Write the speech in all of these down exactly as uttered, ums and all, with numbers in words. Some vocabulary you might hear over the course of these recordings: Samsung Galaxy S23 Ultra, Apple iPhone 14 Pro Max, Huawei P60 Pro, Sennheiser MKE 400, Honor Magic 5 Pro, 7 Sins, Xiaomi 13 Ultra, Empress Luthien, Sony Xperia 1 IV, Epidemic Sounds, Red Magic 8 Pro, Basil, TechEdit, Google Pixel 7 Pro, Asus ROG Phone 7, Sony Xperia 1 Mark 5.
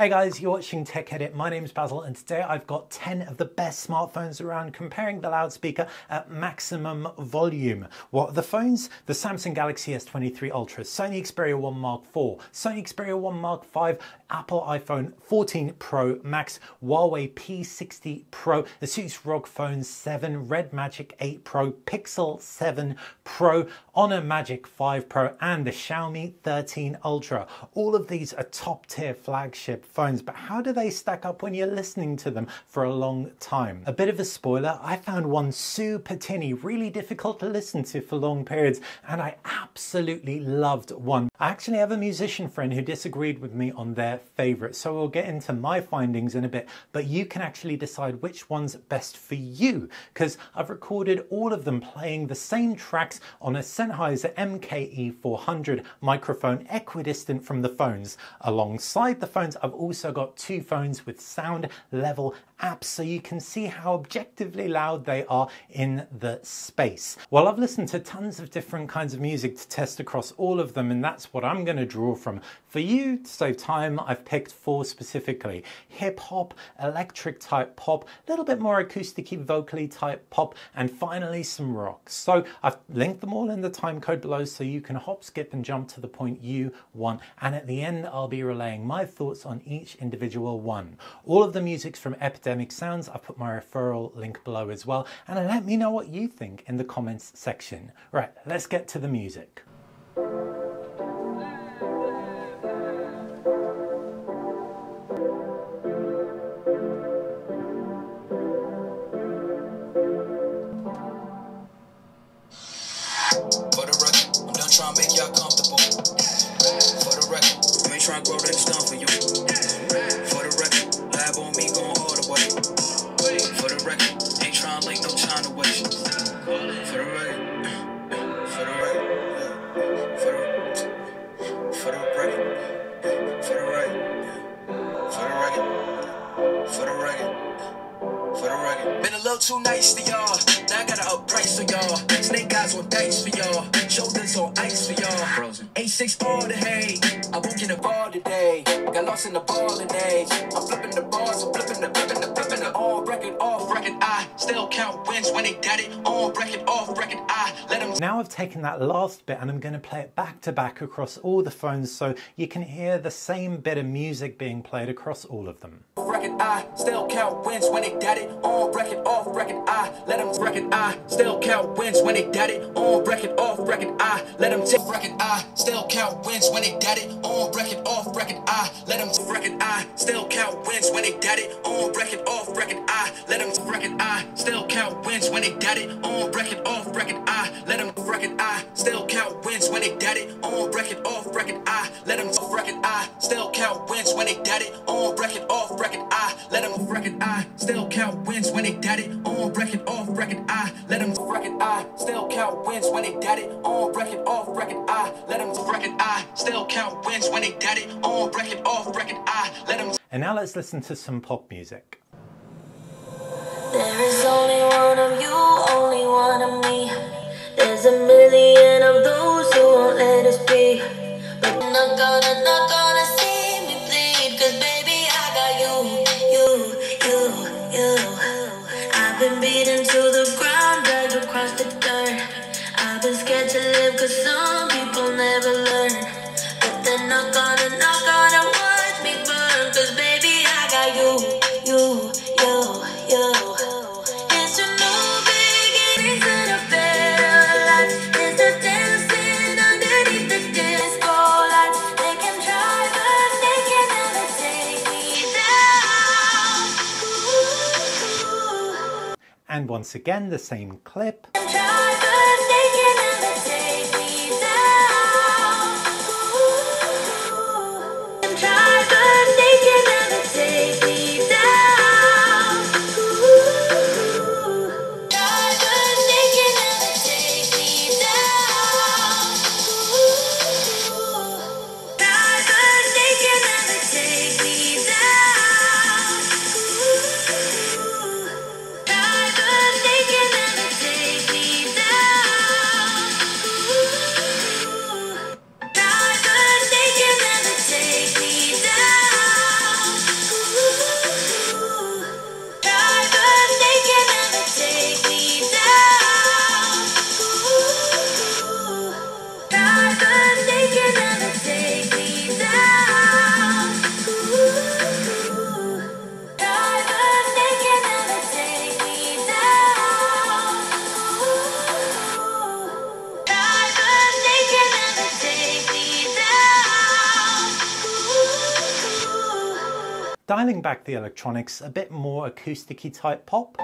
Hey guys, you're watching TechEdit. My name's Basil and today I've got ten of the best smartphones around comparing the loudspeaker at maximum volume. What are the phones? The Samsung Galaxy S twenty-three Ultra, Sony Xperia one Mark four, Sony Xperia one Mark five, Apple iPhone fourteen Pro Max, Huawei P sixty Pro, Asus R O G Phone seven, Red Magic eight Pro, Pixel seven Pro, Honor Magic five Pro and the Xiaomi thirteen Ultra. All of these are top tier flagship phones, but how do they stack up when you're listening to them for a long time? A bit of a spoiler, I found one super tinny, really difficult to listen to for long periods, and I absolutely loved one. I actually have a musician friend who disagreed with me on their favorite, so we'll get into my findings in a bit, but you can actually decide which one's best for you, because I've recorded all of them playing the same tracks on a Sennheiser M K E four hundred microphone equidistant from the phones. Alongside the phones, I've also got two phones with sound level apps so you can see how objectively loud they are in the space. Well, I've listened to tons of different kinds of music to test across all of them, and that's what I'm going to draw from. For you, to save time, I've picked four specifically: hip hop, electric type pop, a little bit more acoustic-y, vocally type pop, and finally some rock. So I've linked them all in the time code below so you can hop, skip and jump to the point you want, and at the end I'll be relaying my thoughts on each individual one. All of the music's from Epidemic Sounds. I've put my referral link below as well, and let me know what you think in the comments section. Right, let's get to the music. Two nights to y'all, now I gotta up price for y'all. Snake eyes on dice for y'all, shoulders on ice for y'all. Frozen. eight six all the hay, I woke in the bar today. Got lost in the ball today. I'm flipping the bars, I'm flipping the flipping the flipping the all record, off record. I still count wins when they got it. On record, off record. I let them. Now I've taken that last bit and I'm going to play it back to back across all the phones so you can hear the same bit of music being played across all of them. Record, I still count wins when they got it. On record, off record. I let them record. I still count wins when they got it. On record, off record. I let them take record. I still count wins when they got it. On record, off record. I let them record. I still count wins when they got it. On record, off record. I let them record. I still count wins when they got it. On record, off record. I let them record. I still count wins when they got it. On record, off record. I let them record. I still count wins when they got it. On record, off record. I let them record. I still count wins when they got it. On record, off record. I let them record. I still count wins when they got it. On record, off record. I let them record. I still count wins when they got it. On record, off record. I let them. And now let's listen to some pop music. There is only one of you, only one of me. There's a million of those who won't let us be. But I'm not gonna, not gonna see me bleed, cause baby I got you, you, you, you. I've been beaten to the ground, dragged across the dirt. I've been scared to live cause some people never learn. But they're not gonna, not gonna watch me burn, cause baby I got you, you, you, you. And once again, the same clip. Woo! dialing back the electronics, a bit more acoustic-y type pop.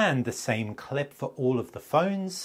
And the same clip for all of the phones.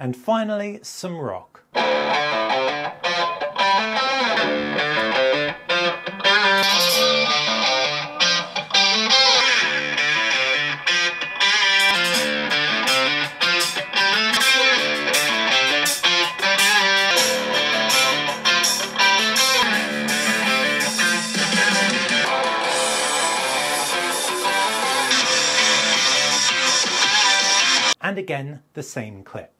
And finally, some rock. And again, the same clip.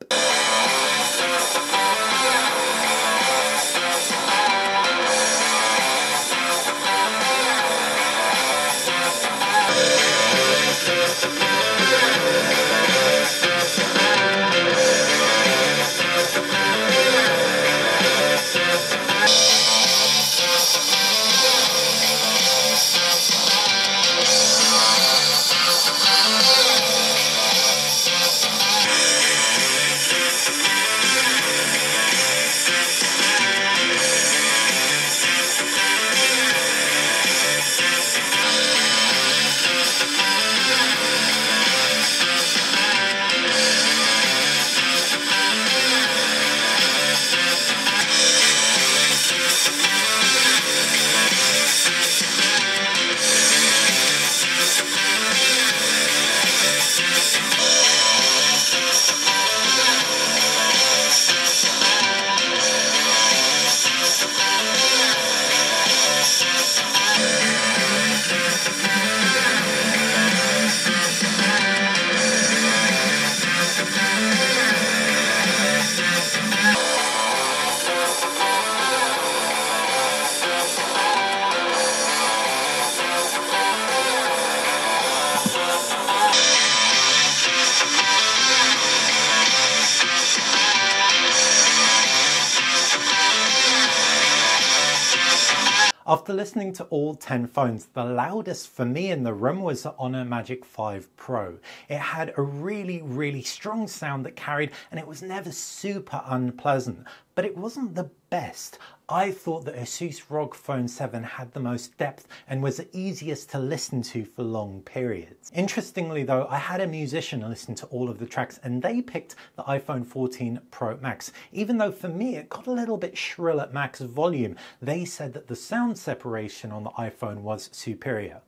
After listening to all ten phones, the loudest for me in the room was the Honor Magic five Pro. It had a really, really strong sound that carried, and it was never super unpleasant. but it wasn't the best. I thought the Asus R O G Phone seven had the most depth and was the easiest to listen to for long periods. Interestingly though, I had a musician listen to all of the tracks and they picked the iPhone fourteen Pro Max. Even though for me it got a little bit shrill at max volume, they said that the sound separation on the iPhone was superior.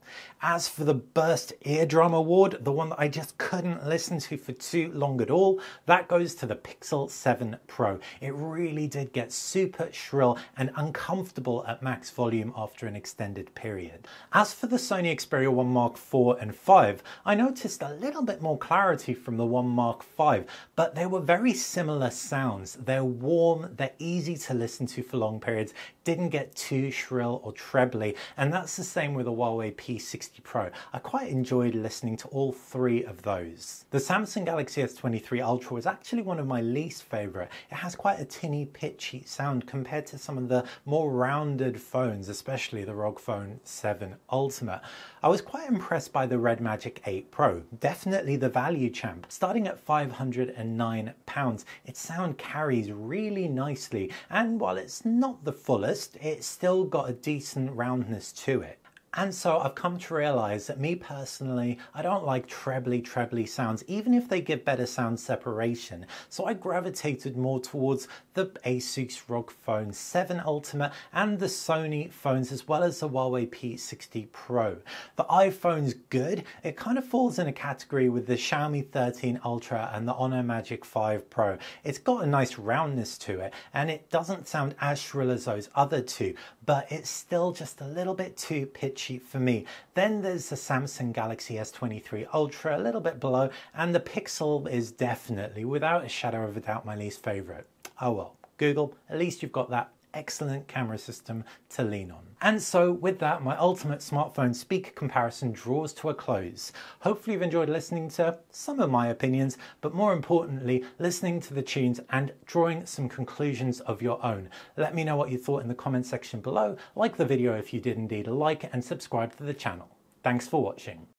As for the Burst Eardrum Award, the one that I just couldn't listen to for too long at all, that goes to the Pixel seven Pro. It really did get super shrill and uncomfortable at max volume after an extended period. As for the Sony Xperia one Mark four and five, I noticed a little bit more clarity from the one Mark five, but they were very similar sounds. They're warm, they're easy to listen to for long periods, didn't get too shrill or trebly, and that's the same with the Huawei P sixty Pro. I quite enjoyed listening to all three of those. The Samsung Galaxy S twenty-three Ultra was actually one of my least favorite. It has quite a tinny, pitchy sound compared to some of the more rounded phones, especially the R O G Phone seven Ultimate. I was quite impressed by the Red Magic eight Pro, definitely the value champ. Starting at five hundred and nine pounds, its sound carries really nicely, and while it's not the fullest, it's still got a decent roundness to it. And so I've come to realize that me personally, I don't like trebly, trebly sounds, even if they give better sound separation. So I gravitated more towards the Asus R O G Phone seven Ultimate and the Sony phones, as well as the Huawei P sixty Pro. The iPhone's good. It kind of falls in a category with the Xiaomi thirteen Ultra and the Honor Magic five Pro. It's got a nice roundness to it and it doesn't sound as shrill as those other two, but it's still just a little bit too pitchy for me. Then there's the Samsung Galaxy S twenty-three Ultra, a little bit below, and the Pixel is definitely, without a shadow of a doubt, my least favorite. Oh well, Google, at least you've got that excellent camera system to lean on. And so with that, my ultimate smartphone speaker comparison draws to a close. Hopefully you've enjoyed listening to some of my opinions, but more importantly, listening to the tunes and drawing some conclusions of your own. Let me know what you thought in the comment section below. Like the video if you did indeed like it, and subscribe to the channel. Thanks for watching.